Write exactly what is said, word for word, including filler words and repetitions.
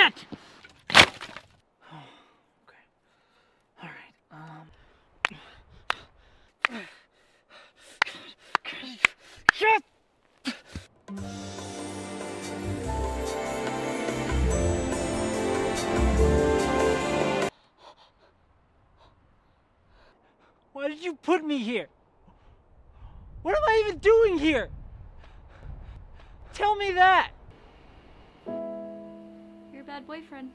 shit! Oh, okay. All right. Um. Shit! Why did you put me here? What am I even doing here? Tell me that! You're a bad boyfriend.